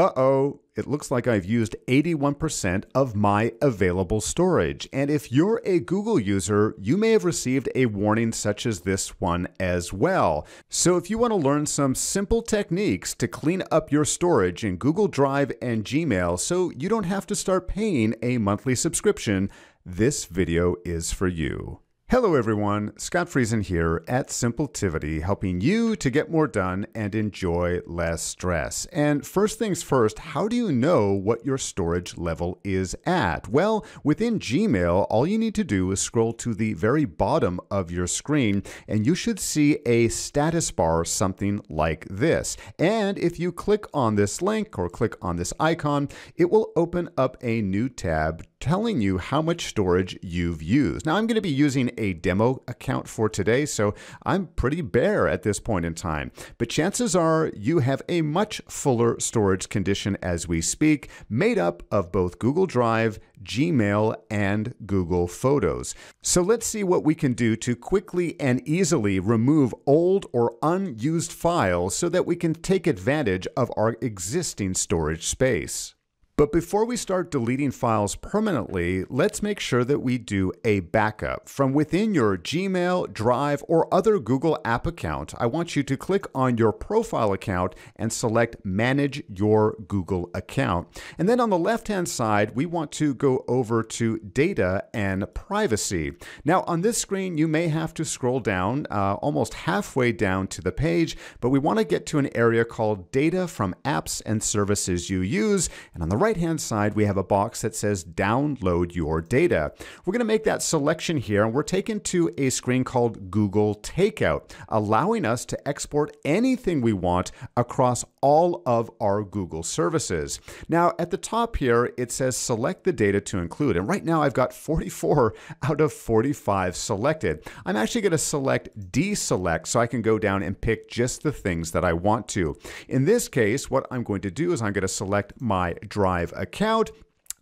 uh-oh, it looks like I've used 81% of my available storage. And if you're a Google user, you may have received a warning such as this one as well. So if you want to learn some simple techniques to clean up your storage in Google Drive and Gmail so you don't have to start paying a monthly subscription, this video is for you. Hello everyone, Scott Friesen here at Simpletivity, helping you to get more done and enjoy less stress. And first things first, how do you know what your storage level is at? Well, within Gmail, all you need to do is scroll to the very bottom of your screen and you should see a status bar, something like this. And if you click on this link or click on this icon, it will open up a new tab telling you how much storage you've used. Now I'm going to be using a demo account for today, so I'm pretty bare at this point in time. But chances are you have a much fuller storage condition as we speak, made up of both Google Drive, Gmail, and Google Photos. So let's see what we can do to quickly and easily remove old or unused files so that we can take advantage of our existing storage space. But before we start deleting files permanently, let's make sure that we do a backup. From within your Gmail, Drive, or other Google app account, I want you to click on your profile account and select Manage Your Google Account. And then on the left-hand side, we want to go over to Data and Privacy. Now on this screen, you may have to scroll down almost halfway down to the page, but we want to get to an area called Data from Apps and Services You Use. And on the right-hand side, we have a box that says download your data. We're going to make that selection here, and we're taken to a screen called Google Takeout, allowing us to export anything we want across all of our Google services. Now, at the top here, it says select the data to include, and right now I've got 44 out of 45 selected. I'm actually going to select deselect so I can go down and pick just the things that I want to. In this case, what I'm going to do is I'm going to select my Drive account.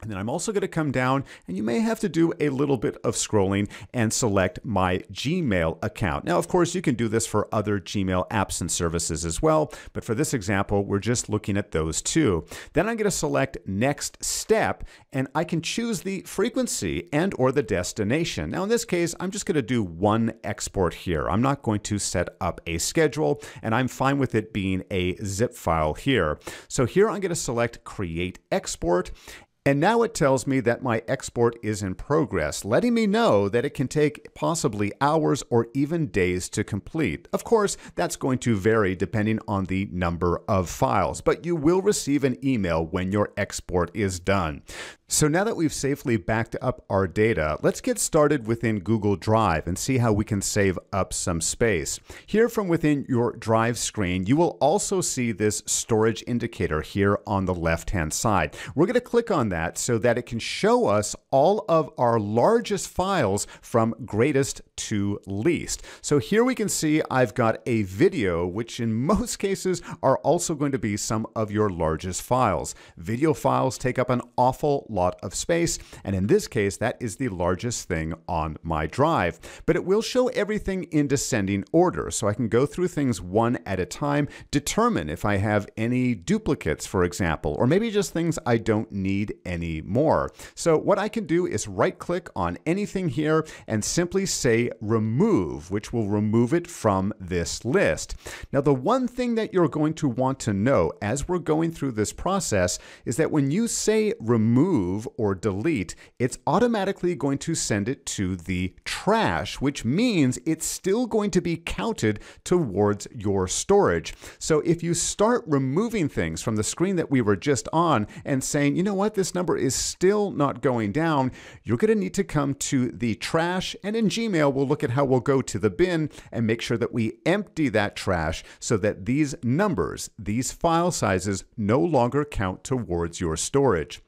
And then I'm also going to come down, and you may have to do a little bit of scrolling and select my Gmail account. Now, of course, you can do this for other Gmail apps and services as well, but for this example, we're just looking at those two. Then I'm going to select Next Step, and I can choose the frequency and or the destination. Now, in this case, I'm just going to do one export here. I'm not going to set up a schedule, and I'm fine with it being a zip file here. So here I'm going to select Create Export. And now it tells me that my export is in progress, letting me know that it can take possibly hours or even days to complete. Of course, that's going to vary depending on the number of files, but you will receive an email when your export is done. So now that we've safely backed up our data, let's get started within Google Drive and see how we can save up some space. Here from within your Drive screen, you will also see this storage indicator here on the left-hand side. We're going to click on that so that it can show us all of our largest files from greatest to least. So here we can see I've got a video, which in most cases are also going to be some of your largest files. Video files take up an awful lot of space, and in this case, that is the largest thing on my drive. But it will show everything in descending order, so I can go through things one at a time, determine if I have any duplicates, for example, or maybe just things I don't need anymore. So what I can do is right-click on anything here and simply say remove, which will remove it from this list. Now, the one thing that you're going to want to know as we're going through this process is that when you say remove or delete, it's automatically going to send it to the trash, which means it's still going to be counted towards your storage. So if you start removing things from the screen that we were just on and saying, you know what, this number is still not going down, you're going to need to come to the trash, and in Gmail, we'll look at how we'll go to the bin and make sure that we empty that trash so that these numbers, these file sizes, no longer count towards your storage.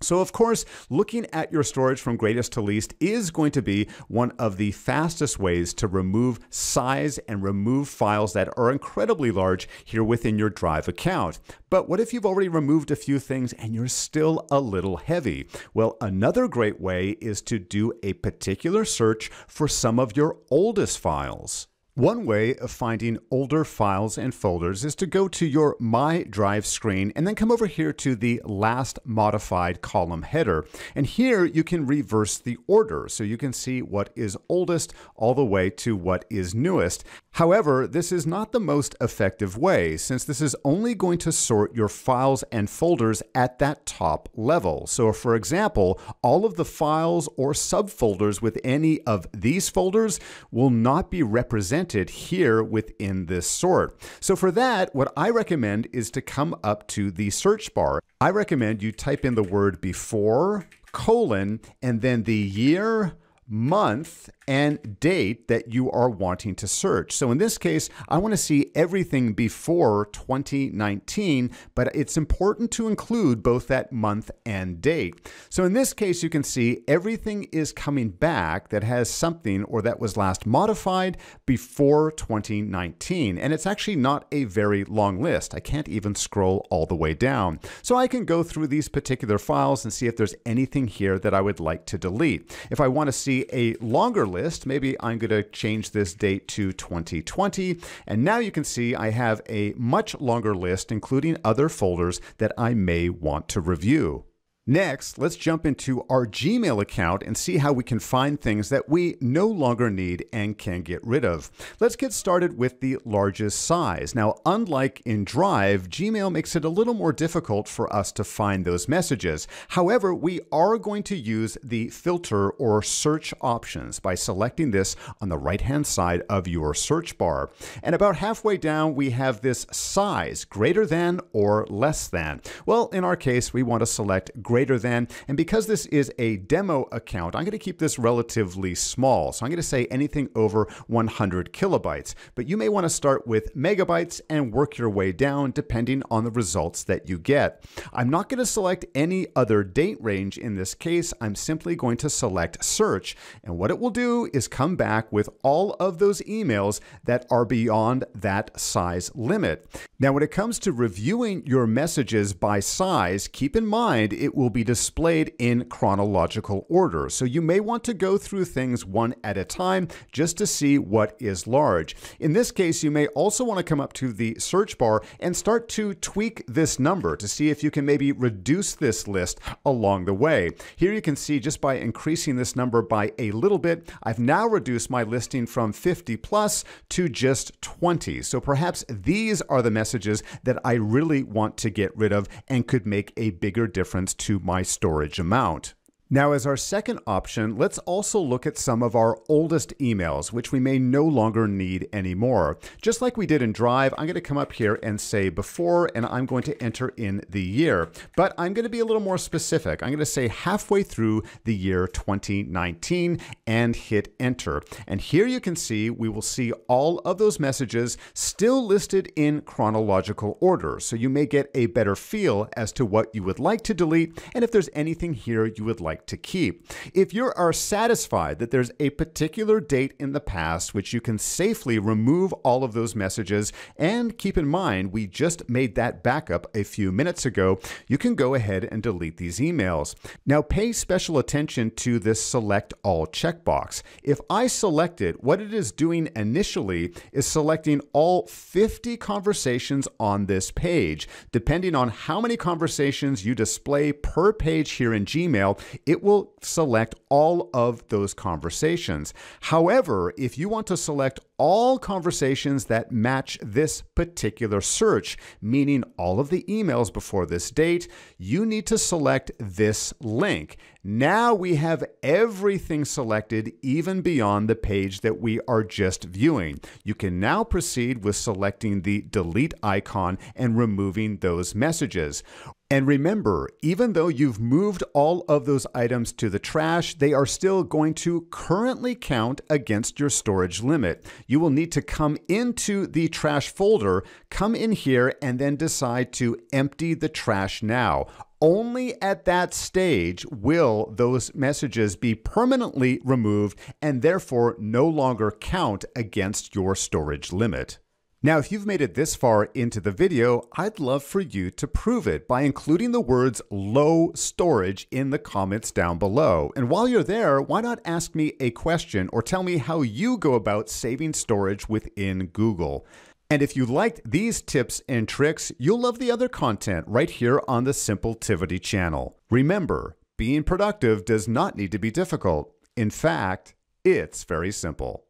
So of course, looking at your storage from greatest to least is going to be one of the fastest ways to remove size and remove files that are incredibly large here within your Drive account. But what if you've already removed a few things and you're still a little heavy? Well, another great way is to do a particular search for some of your oldest files. One way of finding older files and folders is to go to your My Drive screen and then come over here to the Last Modified column header. And here you can reverse the order so you can see what is oldest all the way to what is newest. However, this is not the most effective way, since this is only going to sort your files and folders at that top level. So for example, all of the files or subfolders with any of these folders will not be represented here within this sort. So for that, what I recommend is to come up to the search bar. I recommend you type in the word before, colon, and then the year, month, and date that you are wanting to search. So in this case, I want to see everything before 2019, but it's important to include both that month and date. So in this case, you can see everything is coming back that has something or that was last modified before 2019. And it's actually not a very long list. I can't even scroll all the way down. So I can go through these particular files and see if there's anything here that I would like to delete. If I want to see a longer list, maybe I'm going to change this date to 2020. And now you can see I have a much longer list, including other folders that I may want to review. Next, let's jump into our Gmail account and see how we can find things that we no longer need and can get rid of. Let's get started with the largest size. Now, unlike in Drive, Gmail makes it a little more difficult for us to find those messages. However, we are going to use the filter or search options by selecting this on the right-hand side of your search bar. And about halfway down, we have this size, greater than or less than. Well, in our case, we want to select greater than, and because this is a demo account, I'm going to keep this relatively small. So I'm going to say anything over 100 kilobytes, but you may want to start with megabytes and work your way down depending on the results that you get. I'm not going to select any other date range in this case. I'm simply going to select search, and what it will do is come back with all of those emails that are beyond that size limit. Now, when it comes to reviewing your messages by size, keep in mind it will be displayed in chronological order. So you may want to go through things one at a time just to see what is large. In this case, you may also want to come up to the search bar and start to tweak this number to see if you can maybe reduce this list along the way. Here you can see just by increasing this number by a little bit, I've now reduced my listing from 50 plus to just 20. So perhaps these are the messages that I really want to get rid of and could make a bigger difference to my storage amount. Now, as our second option, let's also look at some of our oldest emails, which we may no longer need anymore. Just like we did in Drive, I'm going to come up here and say before, and I'm going to enter in the year, but I'm going to be a little more specific. I'm going to say halfway through the year 2019 and hit enter. And here you can see, we will see all of those messages still listed in chronological order. So you may get a better feel as to what you would like to delete and if there's anything here you would like to keep. If you are satisfied that there's a particular date in the past which you can safely remove all of those messages, and keep in mind we just made that backup a few minutes ago, you can go ahead and delete these emails. Now pay special attention to this select all checkbox. If I select it, what it is doing initially is selecting all 50 conversations on this page. Depending on how many conversations you display per page here in Gmail, it will select all of those conversations. However, if you want to select all conversations that match this particular search, meaning all of the emails before this date, you need to select this link. Now we have everything selected, even beyond the page that we are just viewing. You can now proceed with selecting the delete icon and removing those messages. And remember, even though you've moved all of those items to the trash, they are still going to currently count against your storage limit. You will need to come into the trash folder, come in here, and then decide to empty the trash now. Only at that stage will those messages be permanently removed and therefore no longer count against your storage limit. Now, if you've made it this far into the video, I'd love for you to prove it by including the words low storage in the comments down below. And while you're there, why not ask me a question or tell me how you go about saving storage within Google. And if you liked these tips and tricks, you'll love the other content right here on the Simpletivity channel. Remember, being productive does not need to be difficult. In fact, it's very simple.